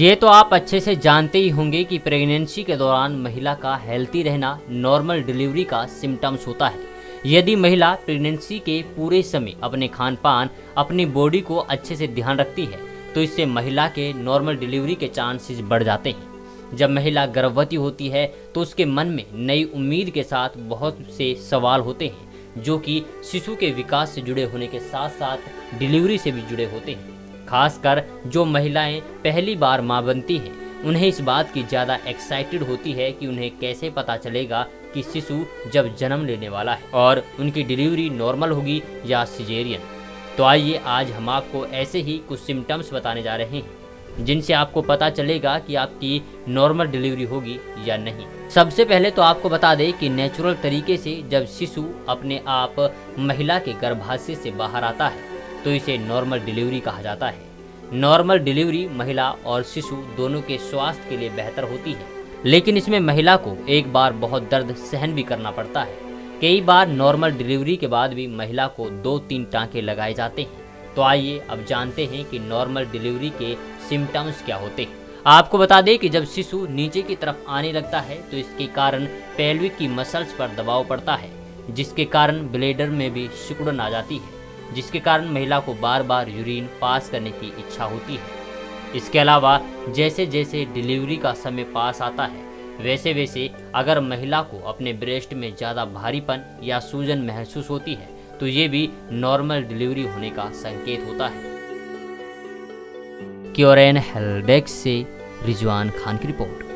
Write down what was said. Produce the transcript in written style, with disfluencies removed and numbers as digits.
ये तो आप अच्छे से जानते ही होंगे कि प्रेगनेंसी के दौरान महिला का हेल्थी रहना नॉर्मल डिलीवरी का सिम्टम्स होता है। यदि महिला प्रेगनेंसी के पूरे समय अपने खान पान, अपनी बॉडी को अच्छे से ध्यान रखती है तो इससे महिला के नॉर्मल डिलीवरी के चांसेस बढ़ जाते हैं। जब महिला गर्भवती होती है तो उसके मन में नई उम्मीद के साथ बहुत से सवाल होते हैं जो कि शिशु के विकास से जुड़े होने के साथ साथ डिलीवरी से भी जुड़े होते हैं। खासकर जो महिलाएं पहली बार मां बनती हैं उन्हें इस बात की ज़्यादा एक्साइटेड होती है कि उन्हें कैसे पता चलेगा कि शिशु जब जन्म लेने वाला है और उनकी डिलीवरी नॉर्मल होगी या सिजेरियन। तो आइए आज हम आपको ऐसे ही कुछ सिम्टम्स बताने जा रहे हैं जिनसे आपको पता चलेगा कि आपकी नॉर्मल डिलीवरी होगी या नहीं। सबसे पहले तो आपको बता दें कि नेचुरल तरीके से जब शिशु अपने आप महिला के गर्भाशय से बाहर आता है तो इसे नॉर्मल डिलीवरी कहा जाता है। नॉर्मल डिलीवरी महिला और शिशु दोनों के स्वास्थ्य के लिए बेहतर होती है, लेकिन इसमें महिला को एक बार बहुत दर्द सहन भी करना पड़ता है। कई बार नॉर्मल डिलीवरी के बाद भी महिला को 2-3 टाँके लगाए जाते हैं। तो आइए अब जानते हैं कि नॉर्मल डिलीवरी के सिम्टम्स क्या होते हैं। आपको बता दें कि जब शिशु नीचे की तरफ आने लगता है तो इसके कारण पेल्विक की मसल्स पर दबाव पड़ता है, जिसके कारण ब्लेडर में भी सिकुड़न आ जाती है, जिसके कारण महिला को बार बार यूरिन पास करने की इच्छा होती है। इसके अलावा जैसे जैसे डिलीवरी का समय पास आता है वैसे वैसे अगर महिला को अपने ब्रेस्ट में ज़्यादा भारीपन या सूजन महसूस होती है तो ये भी नॉर्मल डिलीवरी होने का संकेत होता है। क्योरेन हेल्थेक्स से रिजवान खान की रिपोर्ट।